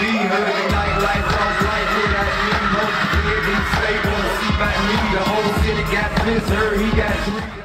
be heard in nightlife, lost life without me. Most of the stable, see by me, the whole city got misheard, he got treated.